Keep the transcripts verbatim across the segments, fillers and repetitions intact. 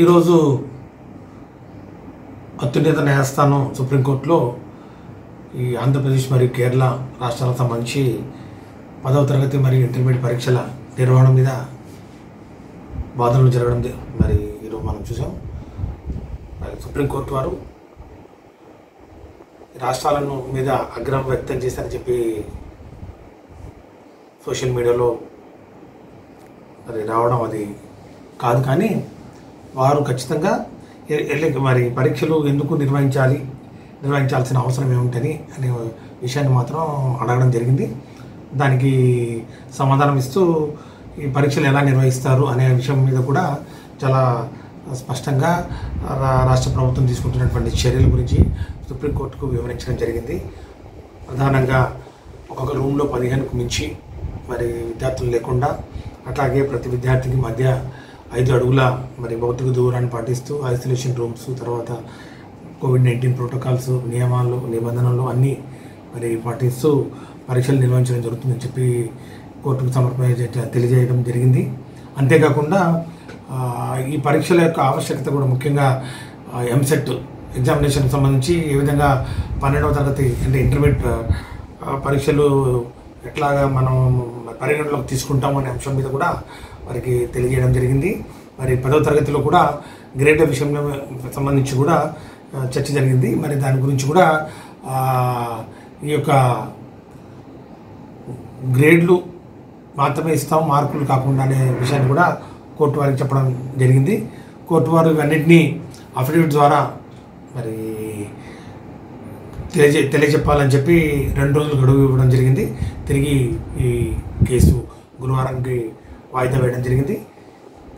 ఈరోజు అత్యున్నత న్యాయస్థానం సుప్రీంకోర్టులో ఈ ఆంధ్రప్రదేశ్ మరియు కేరళ రాష్ట్రాలకు సంబంధించి పదవ తరగతి మరియు ఇంటర్మీడియట్ పరీక్షల నిర్వహణ మీద వాదనలు జరగడం మరి ఈరోజు మనం చూసాం. మరి సుప్రీంకోర్టు వారు రాష్ట్రాలను మీద ఆగ్రహం వ్యక్తం చేశారని చెప్పి సోషల్ మీడియాలో మరి రావడం అది కాదు, కానీ వారు ఖచ్చితంగా మరి పరీక్షలు ఎందుకు నిర్వహించాలి నిర్వహించాల్సిన అవసరం ఏముంటుంది అనే విషయాన్ని మాత్రం అడగడం జరిగింది. దానికి సమాధానం ఇస్తూ ఈ పరీక్షలు ఎలా నిర్వహిస్తారు అనే విషయం మీద కూడా చాలా స్పష్టంగా రాష్ట్ర ప్రభుత్వం తీసుకుంటున్నటువంటి చర్యల గురించి సుప్రీంకోర్టుకు వివరించడం జరిగింది. ప్రధానంగా ఒక్కొక్క రూమ్లో పదిహేనుకు మించి మరి విద్యార్థులు లేకుండా, అట్లాగే ప్రతి విద్యార్థికి మధ్య ఐదు అడుగుల మరి భౌతిక దూరాన్ని పాటిస్తూ ఐసోలేషన్ రూమ్స్, తర్వాత కోవిడ్ నైన్టీన్ ప్రోటోకాల్స్ నియమాలు నిబంధనలు అన్నీ మరి పాటిస్తూ పరీక్షలు నిర్వహించడం జరుగుతుందని చెప్పి కోర్టుకు సమర్పించ తెలియజేయడం జరిగింది. అంతేకాకుండా ఈ పరీక్షల యొక్క ఆవశ్యకత కూడా ముఖ్యంగా ఎంసెట్ ఎగ్జామినేషన్కి సంబంధించి ఏ విధంగా పన్నెండవ తరగతి అంటే ఇంటర్మీడియట్ పరీక్షలు ఎట్లాగా మనం పరిగణలోకి తీసుకుంటాము అనే అంశం మీద కూడా వారికి తెలియజేయడం జరిగింది. మరి పదవ తరగతిలో కూడా గ్రేడ్ల విషయంలో సంబంధించి కూడా చర్చ జరిగింది. మరి దాని గురించి కూడా ఈ యొక్క గ్రేడ్లు మాత్రమే ఇస్తాం మార్కులు కాకుండా అనే విషయాన్ని కూడా కోర్టు వారికి చెప్పడం జరిగింది. కోర్టు వారు ఇవన్నింటినీ అఫిడవిట్ ద్వారా మరి తెలియజే తెలియజెప్పాలని చెప్పి రెండు రోజులు గడువు ఇవ్వడం జరిగింది. తిరిగి ఈ కేసు గురువారానికి వాయిదా వేయడం జరిగింది.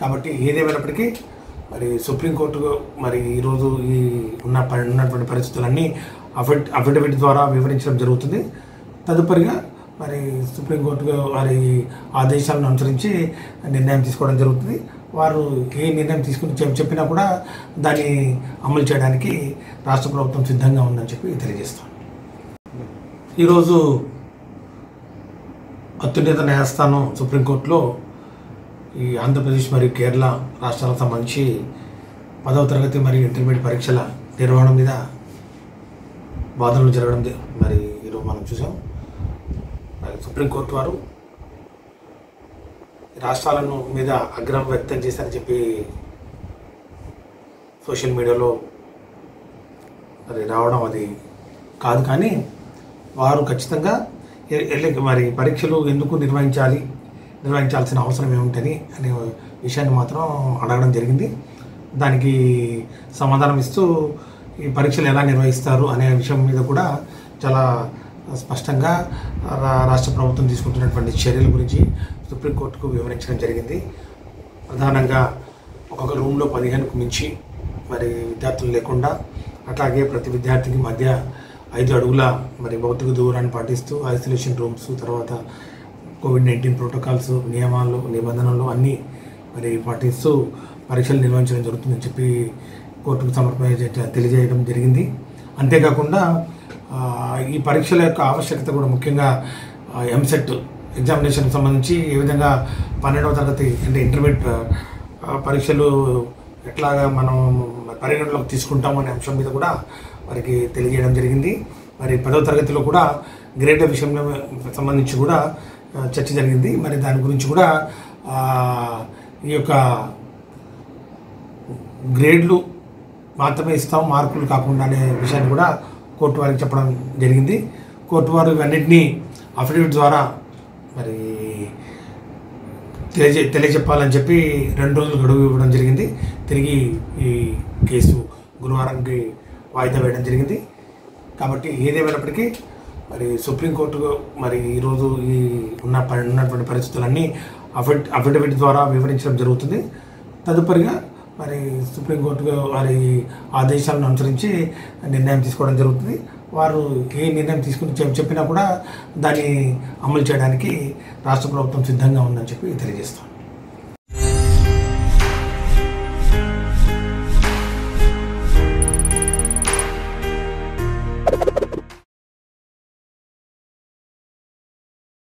కాబట్టి ఏదేమైనప్పటికీ మరి సుప్రీంకోర్టు మరి ఈరోజు ఈ ఉన్న ఉన్నటువంటి పరిస్థితులన్నీ అఫిడ్ అఫిడవిట్ ద్వారా వివరించడం జరుగుతుంది. తదుపరిగా మరి సుప్రీంకోర్టు వారి ఆదేశాలను అనుసరించి నిర్ణయం తీసుకోవడం జరుగుతుంది. వారు ఏ నిర్ణయం తీసుకుని చెప్పినా కూడా దాన్ని అమలు చేయడానికి రాష్ట్ర ప్రభుత్వం సిద్ధంగా ఉందని చెప్పి తెలియజేస్తాం. ఈరోజు అత్యున్నత న్యాయస్థానం సుప్రీంకోర్టులో ఈ ఆంధ్రప్రదేశ్ మరియు కేరళ రాష్ట్రాలకు సంబంధించి పదవ తరగతి మరియు ఇంటర్మీడియట్ పరీక్షల నిర్వహణ మీద వాదనలు జరగడం మరి ఈరోజు మనం చూసాం. మరి సుప్రీంకోర్టు వారు రాష్ట్రాలను మీద ఆగ్రహం వ్యక్తం చేశారని చెప్పి సోషల్ మీడియాలో మరి రావడం అది కాదు, కానీ వారు ఖచ్చితంగా మరి పరీక్షలు ఎందుకు నిర్వహించాలి నిర్వహించాల్సిన అవసరం ఏముంటుంది అనే విషయాన్ని మాత్రం అడగడం జరిగింది. దానికి సమాధానం ఇస్తూ ఈ పరీక్షలు ఎలా నిర్వహిస్తారు అనే విషయం మీద కూడా చాలా స్పష్టంగా రాష్ట్ర ప్రభుత్వం తీసుకుంటున్నటువంటి చర్యల గురించి సుప్రీంకోర్టుకు వివరించడం జరిగింది. ప్రధానంగా ఒక్కొక్క రూమ్లో పదిహేనుకు మించి మరి విద్యార్థులు లేకుండా, అట్లాగే ప్రతి విద్యార్థికి మధ్య ఐదు అడుగుల మరి భౌతిక దూరాన్ని పాటిస్తూ ఐసోలేషన్ రూమ్స్, తర్వాత కోవిడ్ నైన్టీన్ ప్రోటోకాల్స్ నియమాలు నిబంధనలు అన్నీ మరి పాటిస్తూ పరీక్షలు నిర్వహించడం జరుగుతుందని చెప్పి కోర్టుకు సమర్పించ తెలియజేయడం జరిగింది. అంతేకాకుండా ఈ పరీక్షల యొక్క ఆవశ్యకత కూడా ముఖ్యంగా ఎంసెట్ ఎగ్జామినేషన్కి సంబంధించి ఏ విధంగా పన్నెండవ తరగతి అంటే ఇంటర్మీడియట్ పరీక్షలు ఎట్లాగా మనం పరిగణలోకి తీసుకుంటాము అనే అంశం మీద కూడా వారికి తెలియజేయడం జరిగింది. మరి పదవ తరగతిలో కూడా గ్రేడ్ల విషయంలో సంబంధించి కూడా చర్చ జరిగింది. మరి దాని గురించి కూడా ఈ యొక్క గ్రేడ్లు మాత్రమే ఇస్తాం మార్కులు కాకుండా అనే విషయాన్ని కూడా కోర్టు వారికి చెప్పడం జరిగింది. కోర్టు వారు ఇవన్నింటినీ అఫిడవిట్ ద్వారా మరి తెలియజే తెలియజెప్పాలని చెప్పి రెండు రోజులు గడువు ఇవ్వడం జరిగింది. తిరిగి ఈ కేసు గురువారానికి వాయిదా వేయడం జరిగింది. కాబట్టి ఏదేమైనప్పటికీ మరి సుప్రీంకోర్టు మరి ఈరోజు ఈ ఉన్న ఉన్నటువంటి పరిస్థితులన్నీ అఫిడ్ అఫిడవిట్ ద్వారా వివరించడం జరుగుతుంది. తదుపరిగా మరి సుప్రీంకోర్టు వారి ఆదేశాలను అనుసరించి నిర్ణయం తీసుకోవడం జరుగుతుంది. వారు ఏ నిర్ణయం తీసుకుని చెప్పినా కూడా దాన్ని అమలు చేయడానికి రాష్ట్ర ప్రభుత్వం సిద్ధంగా ఉందని చెప్పి తెలియజేస్తాం.